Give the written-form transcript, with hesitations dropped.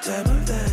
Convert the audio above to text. every time I'm there.